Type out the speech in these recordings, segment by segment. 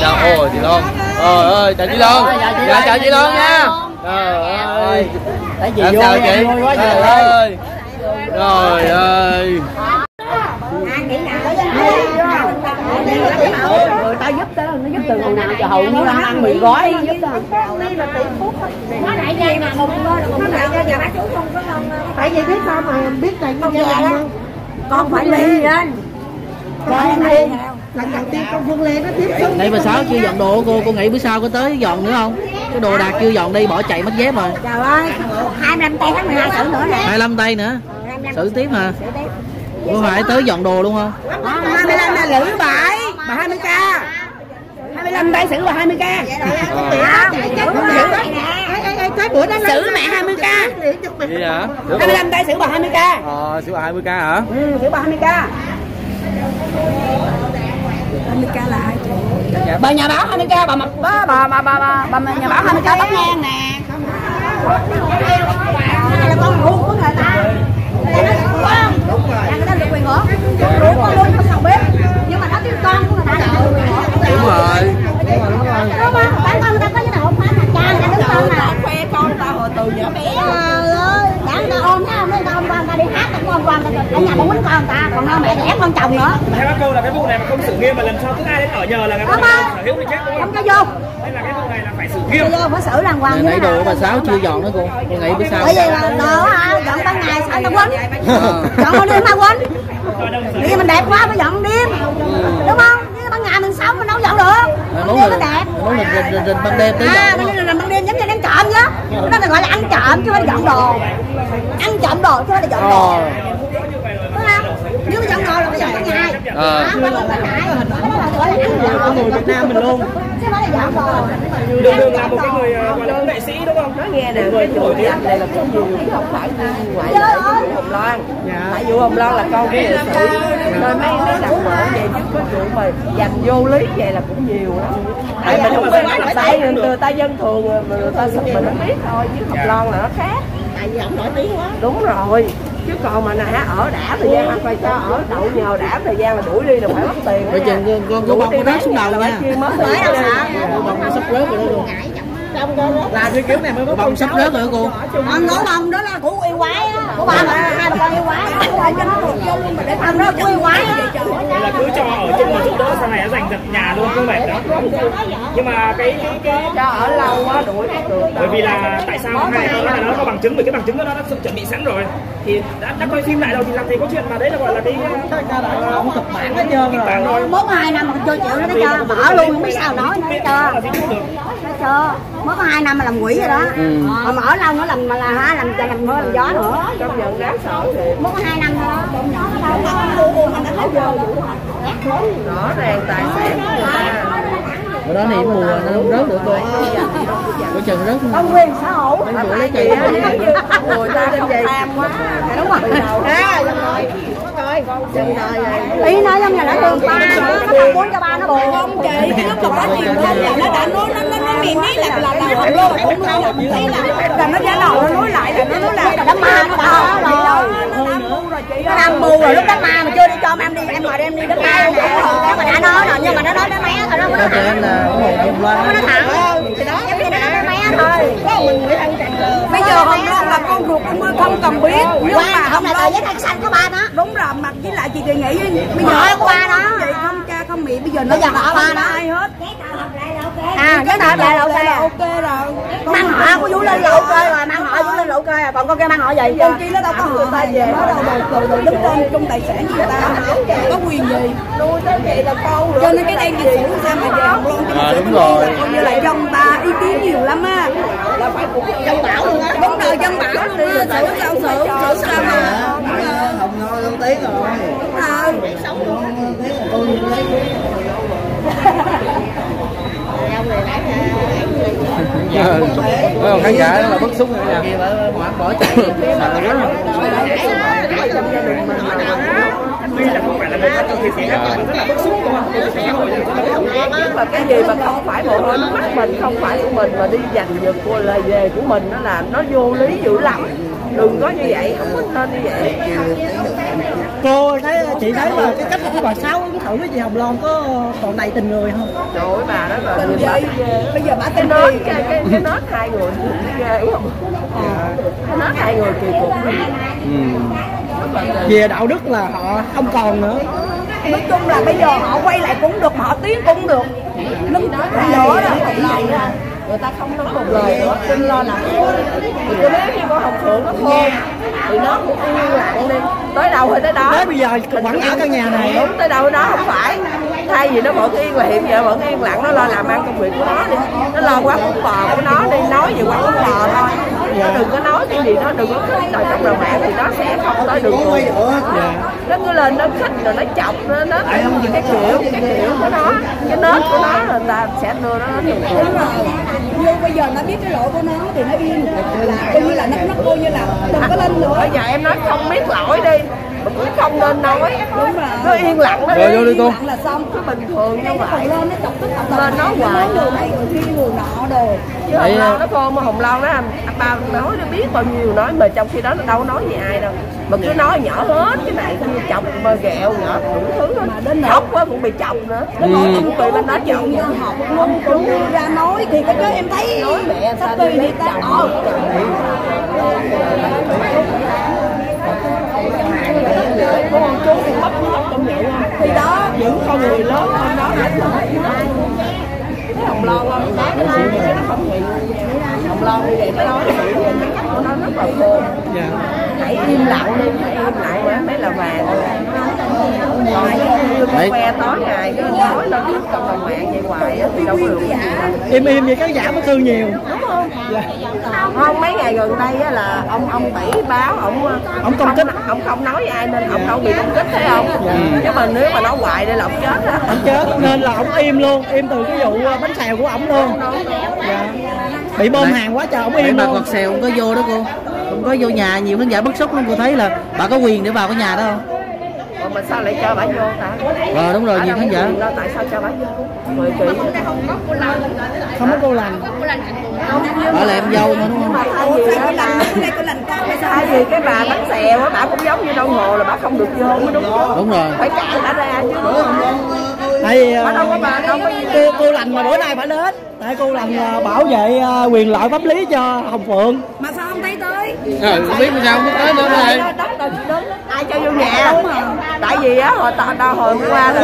chào ôi chị Loan. Trời ơi chào chị Loan. Dạ chào chị Loan nha. Trời ơi. Tại vì vô quá trời ơi. Trời ơi. Người ta giúp tới nó giúp từ hồi nào cho hậu nó đang ăn mì gói giúp tới. Nó nãy đây mà không có đâu, nó nãy giờ bác chú không có không. Tại vì biết sao mà biết này không giờ đâu. Con phải đi lên. Con đi. Lần đầu tiên con Phương Lê nó tiếp xúc. Đây mà sáu chưa dọn đồ cô nghĩ bữa sau có tới dọn nữa không? Cái đồ đạc chưa dọn đi bỏ chạy mất dép rồi. Trời ơi, 25 tây tháng 12 xử nữa nè. 25 tây nữa. Xử tiếp hả? Cô phải tới dọn đồ luôn không? 25 là lữ bãi, bà 20k. 25 tây xử bà 20k. Tới bữa đó xử mẹ 20k. 25 tây xử bà 20k. Ờ, xử bà 20k hả? Ừ, xử bà 20k. 20k là 2 triệu. Bà nhà báo 20k bà mặc bà nhà báo 20k tóc ngang nè. Là con ruột của người ta. Đúng rồi. Người ta được quyền hưởng. Ruột con luôn không biết. Nhưng mà nó tiếng con của người ta được quyền hưởng. Đúng rồi. Đúng rồi. Bán con người ta có cái nào bán hàng trang người ta đứng tên nè. Khoe con ta hồi từ nhỏ bé. Đáng ta ôm thấy không? Người ta ôm qua người ta đi hát con ở nhà bố quýnh con ta còn hơn mẹ đẻ con chồng nữa. Theo các cô là cái vụ này mà không xử nghiêm mà lần sau cứ ai đến ở nhờ là người ta sở hữu thì chết luôn. Không cho vô. Đây là cái vụ này là phải xử nghiêm. Vô phải xử đàng hoàng. Nãy đồ bà Sáu chưa dọn nữa cô nghĩ biết sao. Bởi vì đồ hả dọn ban ngày sao ta quên. Dọn ban đêm ta quên. Vì mình đẹp quá mới dọn đêm. Đúng không? Chứ ban ngày mình xấu mình đâu dọn được. Ban đêm nó đẹp. Muốn rình ban đêm tới dọn. Ban đêm giống như đang trộm nhá. Nó gọi là ăn trộm chứ không dọn đồ. Ăn trộm đồ chứ không phải dọn đồ. Nếu mà dọn đồ là phải dọn ban ngày. Có người Việt Nam mình luôn. Chứ phải là dọn đồ. Đường là một cái người gọi là nghệ sĩ đúng không? Nói nghe nè, người nổi tiếng này là cái gì không phải ngoại của Hồng Loan. Tại Vũ Hồng Loan là con của nghệ sĩ. Rồi mấy đặc mỡ về chứ có chuyện mà dành vô lý vậy là cũng nhiều lắm. Tại mình không biết là tại người ta dân thường người ta sụp mình không biết thôi chứ Hồng Loan là nó khác. Tại vì ổng nổi tiếng quá. Đúng rồi. Chứ còn mà nè ở đã thời gian phải cho ở đậu nhờ đã thời gian là đuổi đi là phải mất tiền. Bây giờ con bông nó rớt xuống đầu nha. Con sắp rớt rồi đó cô. Là cái kiểu này mới có bông sắp rớt rồi cô. Con nói bông đó là của yêu quái á. Của ba mà hai bà con yêu quái. Cho nó một vô luôn mà để thằng đó của yêu quái. Vậy là cứ cho ở chung một chỗ đó sau này nó giành giật nhà luôn không mệt đó. Nhưng mà cái cho ở lâu quá đuổi không được. Bởi vì là tại sao hai con là nó có bằng chứng, vì cái bằng chứng đó nó chuẩn bị sẵn rồi. Thì đã coi phim lại đâu thì làm gì có chuyện mà đấy là gọi là đi không tập bản hết trơn rồi. 42 năm mà chưa chịu nó cho bỏ luôn không biết sao nói nó cho. Nó mới có 2 năm mà làm quỷ rồi đó. Mà ở lâu nó làm làm mưa làm gió nữa. Công nhận đáng sợ thiệt. Mới có 2 năm thôi đó. Rõ ràng tài sản của người đó này mùa nó không rớt được cô. Của Trần rớt. Ông Nguyên xã hội. Ông Nguyên lấy chị á. Mùa ta không tham quá. Đúng rồi. Đúng rồi. Ý nói giống như nó thương ba nó không muốn cho ba nó buồn không chị. Cái lúc mà nó chìm lên là nó đã nói nó miệng ý là nó trả lời nó nói lại là nó nói là đám ma nó đau rồi nó đang mù rồi lúc đám ma mà chưa đi cho em đi em mời em đi đám ma nè em mà đã nói rồi nhưng mà nó nói đám mé thôi nó không nói thẳng thì đó giống như nó nói đám mé thôi bây giờ không nó là con ruột cũng không cần biết nhưng mà không là tờ giấy khai sinh của ba nó đúng rồi mặt với lại chị đề nghị bây giờ qua đó không cha không mẹ bây giờ nó họ ba nó ai hết à cái hợp lại là ok rồi mang họ của Vũ Linh là ok rồi mang họ Vũ Linh là ok rồi còn con kia mang họ gì con kia nó đâu có họ ta về nó đâu đầu đứng lên trong tài sản người ta có quyền gì nuôi tới vậy là câu rồi cho nên cái đen gì cũng sao mà về Hồng Loan đúng rồi như là trong ta ý kiến nhiều lắm á là phải cũng dân bảo luôn á đúng rồi dân bảo luôn á sao sao sao mà Hồng Loan không tiếng rồi đúng rồi mấy ông khán giả là bức xúc rồi nha bỏ chạy sợ lắm là không phải là người ta rất là bức xúc đúng không? Mà cái gì mà không phải mồ hôi nước mắt mình không phải của mình mà đi giành giật của lời về của mình nó là nó vô lý dữ lắm đừng có như vậy không có nên như vậy. Cô thấy chị thấy là cái cách của bà Sáu với thử với chị Hồng Loan có còn đầy tình người không? Trời ơi bà đó là tình gì? Bây giờ bà tên gì? Cái nốt hai người ghê không? Cái nốt hai người kỳ cục. Về đạo đức là họ không còn nữa. Nói chung là bây giờ họ quay lại cũng được, họ tiến cũng được. Nâng nói nữa là lại là người ta không nói một lời nữa, tin lo là khô. Thì cô biết con Hồng Phượng nó khô thì nó cũng yên lặng đi, tới đâu thì tới đó. Tới bây giờ vẫn ở căn nhà này đúng, tới đâu đó không phải. Thay vì nó vẫn yên và hiện giờ vẫn yên lặng, nó lo làm ăn công việc của nó đi, nó lo quán bún bò của nó đi, nói về quán bún bò thôi. Nó đừng có nói cái gì, nó đừng có khích rồi trong lòng bạn thì nó sẽ không tới được người. Nó cứ lên nó khích rồi nó chọc, nó cái kiểu của nó, cái nết của nó là ta sẽ đưa nó nhiều chuyện. Nhưng bây giờ nó biết cái lỗi của nó thì nó yên, coi như là nó coi như là đừng có lên nữa. Bây giờ em nói không biết lỗi đi, mình không nên nói, nó yên lặng nó đi, lặng là xong, cứ bình thường như vậy. Lên nó hoài, người này người kia người nọ đồ. Chứ Hồng Loan nó khôn, mà Hồng Loan nó bao nói nó biết bao nhiêu nói, mà trong khi đó nó đâu nói gì ai đâu. Mà cứ nói nhỏ hết cái này, như chọc mơ gẹo nhỏ đủ thứ hết. Khóc quá cũng bị chọc nữa. Nó nói không tùy bên đó chọc. Họ cũng đưa ra nói thì cái đó em thấy. Nói mẹ sao tùy đi ta. Cô con chú thì mất công nghệ không? Thì đó, những con người lớn hơn đó hết rồi. Cái Hồng Loan không? Cái nó không hiện. Hồng Loan như vậy mới nói chuyện, cái cách của nó rất là khô. Hãy im lặng đi, hãy im lặng quá mới là vàng. Còn như con que tối ngày cứ nói lên trước cộng đồng mạng vậy hoài thì đâu có được cái gì đâu. Im vậy cái giảm mất thương nhiều. Đúng không? Không, mấy ngày gần đây là ông Bảy báo ông công kích, ông không nói với ai nên ông đâu bị công kích thấy không? Chứ mà nếu mà nói hoài đây là ông chết á. Ông chết nên là ông im luôn, im từ cái vụ bánh xèo của ông luôn. Bị bơm hàng quá trời ông im luôn. Bà Ngọt Xèo cũng có vô đó cô, cũng có vô nhà, nhiều khán giả bức xúc lắm, cô thấy là bà có quyền để vào cái nhà đó không? Ủa mà sao lại cho bà vô ta? Ờ đúng rồi, nhiều khán giả. Tại sao cho bà vô? Không có cô lành. Bà là em dâu mà đúng không? Tại vì cái bà bánh xèo á, bà cũng giống như Đông Hồ là bà không được vô mới đúng chứ. Đúng rồi. Phải cản bà ra chứ. Tại cô lành mà bữa nay bà đến. Tại cô lành bảo vệ quyền lợi pháp lý cho Hồng Phượng. Mà sao không thấy tới? Không biết sao không tới nữa đây. Ai cho vô nhà? Tại vì á hồi qua là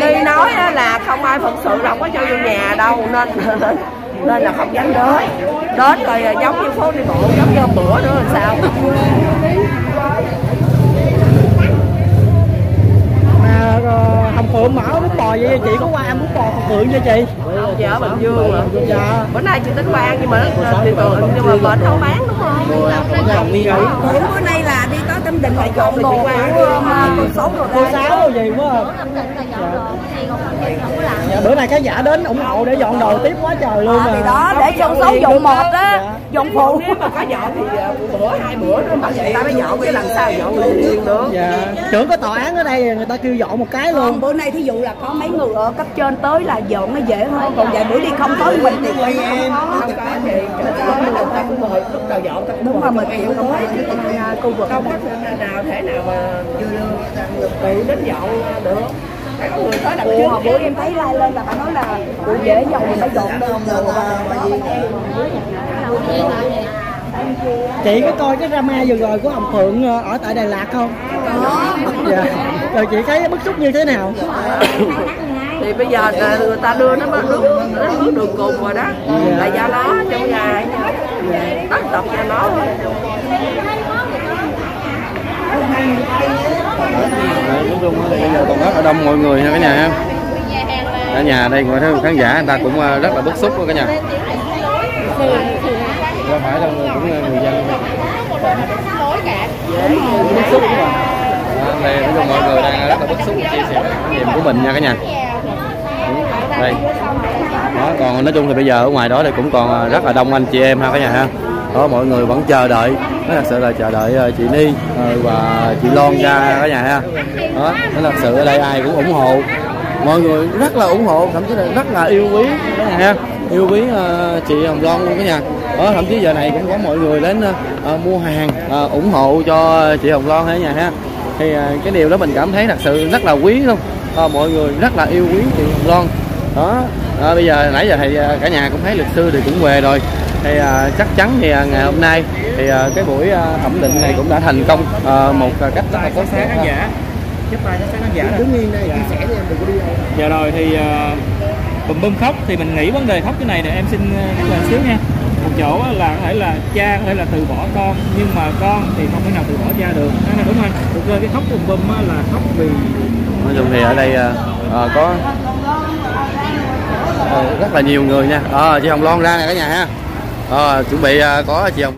đi nói là không ai phận sự đâu có cho vô nhà đâu nên là không dám đến rồi giống như phố đi bộ giống như bữa nữa là sao? Hồng Phượng mở bún bò vậy chị có qua ăn bún bò Hồng Phượng cho chị? Không, chị ở Bình Dương mà. Dạ. Bữa nay chị tính qua ăn nhưng mà bệnh không bán đúng không? Bữa nay là đi tới Tân Định lại dọn đồ của cô Sáu gì quá. Bữa nay khán giả đến ủng hộ để dọn đồ tiếp quá trời luôn à. Thì đó để cho Sáu dọn một đó, dọn phụ. Nếu mà có dọn thì bữa hai bữa nữa mà người ta mới dọn chứ làm sao dọn liền liền được. Trưởng có tòa án ở đây người ta kêu dọn một cái luôn. Bữa nay thí dụ là có mấy người ở cấp trên tới là dọn nó dễ hơn, còn vài bữa đi không có mình thì không có. Không có gì, ta cũng mời lúc đầu dọn ta cũng mời kiểu mới khu vực không nào thể nào mà tự đến dọn được. Ủa, bữa em thấy lai lên là bà nói là bữa dễ dọn thì phải dọn đơn chị có coi cái drama vừa rồi của Hồng Phượng ở tại Đà Lạt không? Dạ. Rồi chị thấy bức xúc như thế nào? Thì bây giờ người ta đưa nó bước đường cùng rồi đó, là do nó trong nhà tất tật cho nó thôi. Nói chung thì bây giờ còn rất là đông mọi người nha cả nhà ha. Cả nhà đây ngoài thấy khán giả người ta cũng rất là bức xúc cả nhà. Không phải đâu cũng người dân. Bức xúc mà. Đây nói chung mọi người đang rất là bức xúc chia sẻ niềm của mình nha cả nhà. Đây. Đó, còn nói chung thì bây giờ ở ngoài đó thì cũng còn rất là đông anh chị em ha cả nhà ha. Đó, mọi người vẫn chờ đợi, nó thật sự là chờ đợi chị Ni và chị Loan ra cả nhà ha. Đó, nó thật sự ở đây ai cũng ủng hộ, mọi người rất là ủng hộ, thậm chí là rất là yêu quý cả nhà ha, yêu quý chị Hồng Loan luôn cả nhà. Đó, thậm chí giờ này cũng có mọi người đến mua hàng ủng hộ cho chị Hồng Loan cả nhà ha. Thì cái điều đó mình cảm thấy thật sự rất là quý luôn, mọi người rất là yêu quý chị Hồng Loan đó. Bây giờ nãy giờ thì cả nhà cũng thấy luật sư thì cũng về rồi, thì chắc chắn thì ngày hôm nay thì cái buổi thẩm định này cũng đã thành công một cách rất là tốt. Khán giả chắp tay cho khán giả đứng yên đây chia sẻ cho em, đừng có đi đâu. Giờ rồi thì bùm khóc thì mình nghĩ vấn đề khóc cái này thì em xin nhắc lại xíu nha. Một chỗ là có thể là cha có thể là từ bỏ con, nhưng mà con thì không thể nào từ bỏ cha được, đúng không? Thực ra cái khóc của bùm là khóc vì nói chung thì ở đây có rất là nhiều người nha. Chị Hồng Loan ra nè cả nhà ha. Chuẩn bị có chị Hồng